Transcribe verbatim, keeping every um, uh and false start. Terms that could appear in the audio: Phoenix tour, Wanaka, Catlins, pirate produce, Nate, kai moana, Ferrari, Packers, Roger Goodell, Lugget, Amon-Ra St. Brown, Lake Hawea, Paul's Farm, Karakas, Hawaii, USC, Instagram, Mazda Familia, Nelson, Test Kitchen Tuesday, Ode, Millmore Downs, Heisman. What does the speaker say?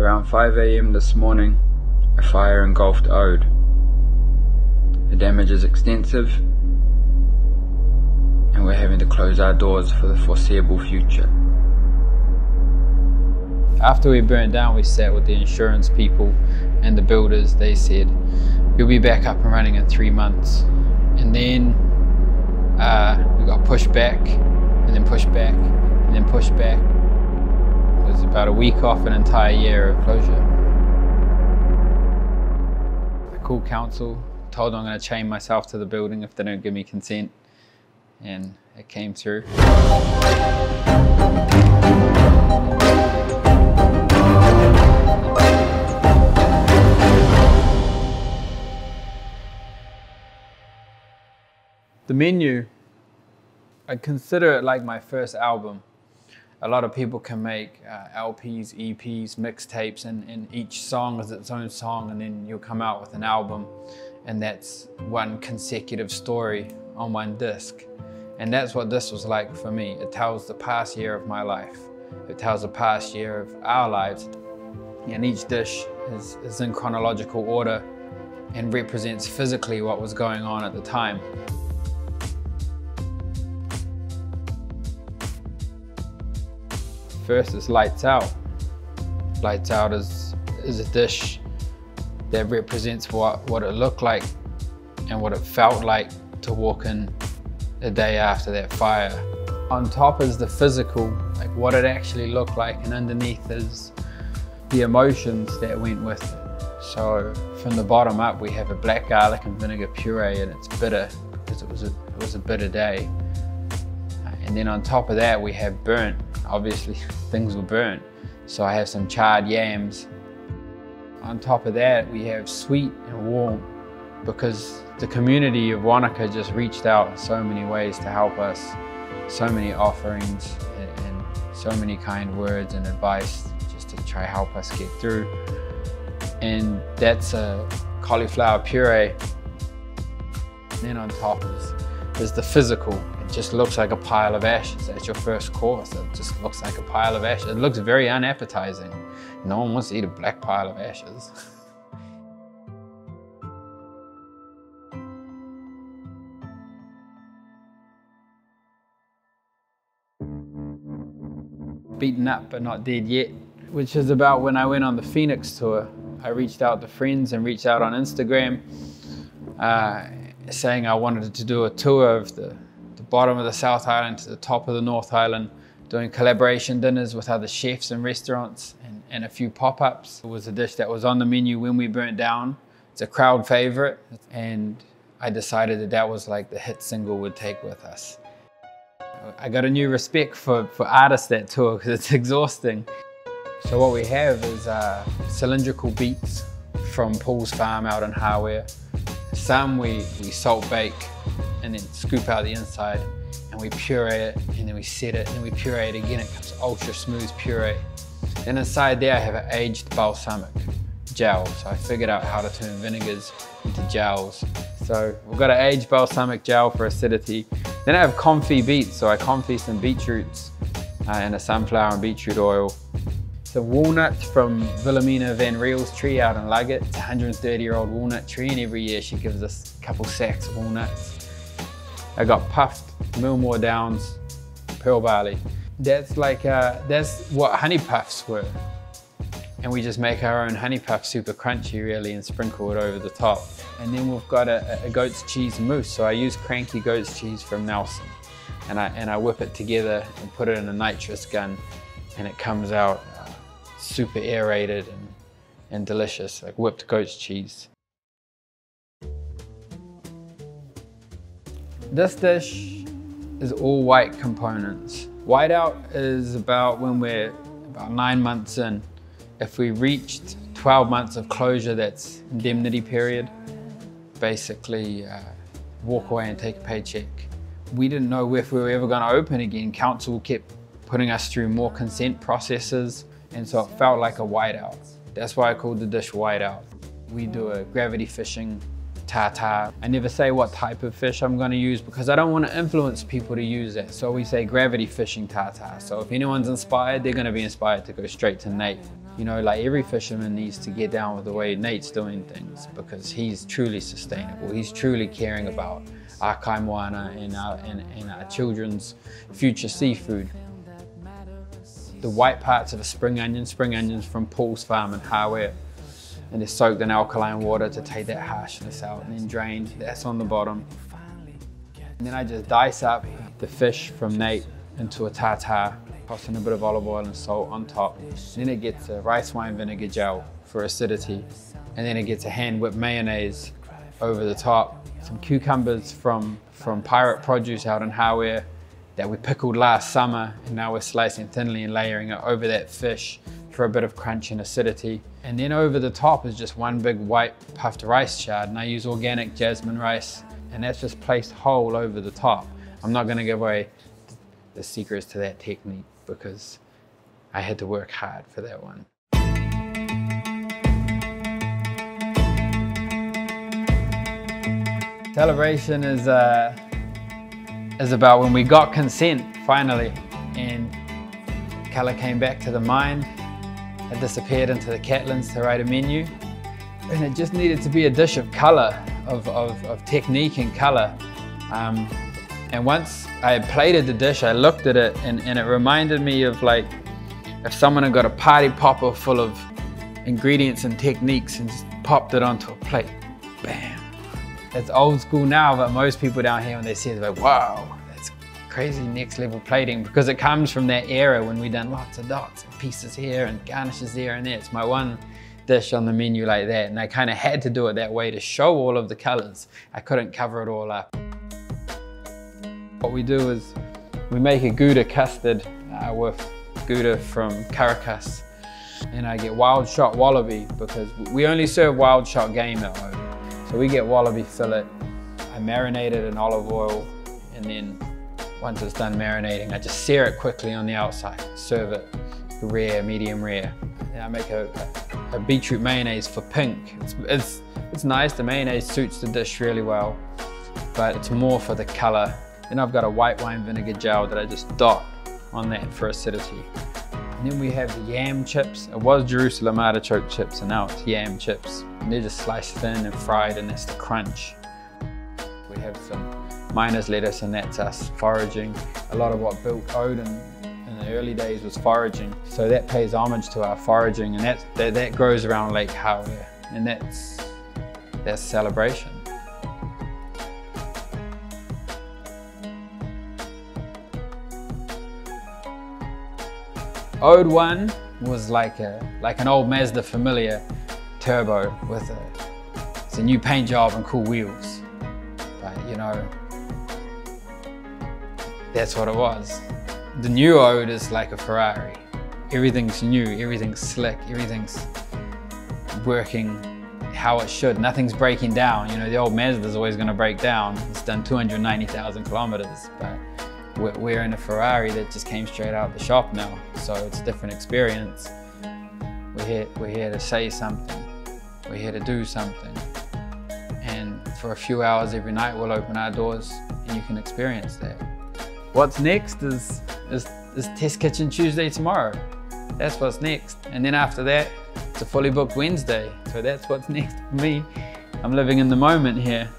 around five A M this morning, a fire engulfed Ode. The damage is extensive, and we're having to close our doors for the foreseeable future. After we burned down, we sat with the insurance people and the builders. They said, "You'll be back up and running in three months." And then uh, we got pushed back, and then pushed back, and then pushed back. It was about a week off an entire year of closure. I called council, told them I'm going to chain myself to the building if they don't give me consent, and it came through. The menu, I consider it like my first album. A lot of people can make uh, L Ps, E Ps, mixtapes, and, and each song is its own song, and then you'll come out with an album, and that's one consecutive story on one disc. And that's what this was like for me. It tells the past year of my life. It tells the past year of our lives. And each dish is, is in chronological order and represents physically what was going on at the time. First is Lights Out. Lights Out is, is a dish that represents what, what it looked like and what it felt like to walk in the day after that fire. On top is the physical, like what it actually looked like, and underneath is the emotions that went with it. So from the bottom up, we have a black garlic and vinegar puree, and it's bitter because it was a, it was a bitter day. And then on top of that, we have burnt. Obviously, things were burnt. So I have some charred yams. On top of that, we have sweet and warm, because the community of Wanaka just reached out in so many ways to help us. So many offerings and, and so many kind words and advice just to try help us get through. And that's a cauliflower puree. And then on top is, is the physical. Just looks like a pile of ashes. That's your first course. It just looks like a pile of ashes. It looks very unappetizing. No one wants to eat a black pile of ashes. Beaten up but not dead yet, which is about when I went on the Phoenix tour. I reached out to friends and reached out on Instagram uh, saying I wanted to do a tour of the bottom of the South Island to the top of the North Island, doing collaboration dinners with other chefs and restaurants and, and a few pop-ups. It was a dish that was on the menu when we burnt down. It's a crowd favorite, and I decided that that was like the hit single we'd take with us. I got a new respect for, for artists that tour, because it's exhausting. So what we have is uh, cylindrical beets from Paul's Farm out in Hawea. Some we, we salt bake, and then scoop out the inside, and we puree it, and then we set it, and we puree it again. It comes ultra smooth puree. Then inside there I have an aged balsamic gel. So I figured out how to turn vinegars into gels. So we've got an aged balsamic gel for acidity. Then I have confit beets. So I confit some beetroots uh, and a sunflower and beetroot oil. So walnuts from Wilhelmina Van Riel's tree out in Lugget. It's a one hundred thirty year old walnut tree, and every year she gives us a couple sacks of walnuts. I got puffed Millmore Downs pearl barley. That's like uh, that's what honey puffs were, and we just make our own honey puff, super crunchy, really, and sprinkle it over the top. And then we've got a, a goat's cheese mousse. So I use cranky goat's cheese from Nelson, and I and I whip it together and put it in a nitrous gun, and it comes out uh, super aerated and and delicious, like whipped goat's cheese. This dish is all white components. Whiteout is about when we're about nine months in. If we reached twelve months of closure, that's indemnity period. Basically, uh, walk away and take a paycheck. We didn't know if we were ever gonna open again. Council kept putting us through more consent processes, and so it felt like a whiteout. That's why I called the dish whiteout. We do a gravity fishing tata. I never say what type of fish I'm gonna use because I don't wanna influence people to use it. So we say gravity fishing tata. So if anyone's inspired, they're gonna be inspired to go straight to Nate. You know, like every fisherman needs to get down with the way Nate's doing things because he's truly sustainable. He's truly caring about our kai moana and our, and, and our children's future seafood. The white parts of a spring onion, spring onions from Paul's Farm in Hawaii, and they're soaked in alkaline water to take that harshness out and then drained. That's on the bottom. And then I just dice up the fish from Nate into a tartare, tossing a bit of olive oil and salt on top. And then it gets a rice wine vinegar gel for acidity. And then it gets a hand whipped mayonnaise over the top. Some cucumbers from, from Pirate Produce out in Hawaii that we pickled last summer, and now we're slicing thinly and layering it over that fish for a bit of crunch and acidity. And then over the top is just one big white puffed rice shard, and I use organic jasmine rice, and that's just placed whole over the top. I'm not gonna give away the secrets to that technique because I had to work hard for that one. Celebration is, uh, is about when we got consent, finally, and colour came back to the mind. I disappeared into the Catlins to write a menu, and it just needed to be a dish of colour, of, of, of technique and colour. Um, and once I had plated the dish, I looked at it, and, and it reminded me of, like, if someone had got a party popper full of ingredients and techniques and just popped it onto a plate, bam. It's old school now, but most people down here when they see it, they're like, wow, that's crazy next level plating, because it comes from that era when we done lots of dots and pieces here and garnishes there and there. It's my one dish on the menu like that, and I kind of had to do it that way to show all of the colors. I couldn't cover it all up. What we do is we make a gouda custard uh, with gouda from Karakas, and I get wild shot wallaby because we only serve wild shot game at Ode. So we get wallaby fillet. I marinate it in olive oil, and then once it's done marinating, I just sear it quickly on the outside, serve it rare, medium rare. And I make a, a, a beetroot mayonnaise for pink. It's, it's, it's nice, the mayonnaise suits the dish really well, but it's more for the color. Then I've got a white wine vinegar gel that I just dot on that for acidity. And then we have the yam chips. It was Jerusalem artichoke chips, and now it's yam chips. And they're just sliced thin and fried, and that's the crunch. We have some miner's lettuce, and that's us foraging. A lot of what built Ode in the early days was foraging. So that pays homage to our foraging, and that, that, that grows around Lake Hawea. And that's, that's celebration. Ode one was like a like an old Mazda Familia turbo with a, it's a new paint job and cool wheels. But you know, that's what it was. The new Ode is like a Ferrari. Everything's new, everything's slick, everything's working how it should. Nothing's breaking down. You know, the old Mazda's always gonna break down. It's done two hundred ninety thousand kilometers, but we're in a Ferrari that just came straight out of the shop now, so it's a different experience. We're here, we're here to say something. We're here to do something. And for a few hours every night, we'll open our doors and you can experience that. What's next is, is, is Test Kitchen Tuesday tomorrow. That's what's next. And then after that, it's a fully booked Wednesday. So that's what's next for me. I'm living in the moment here.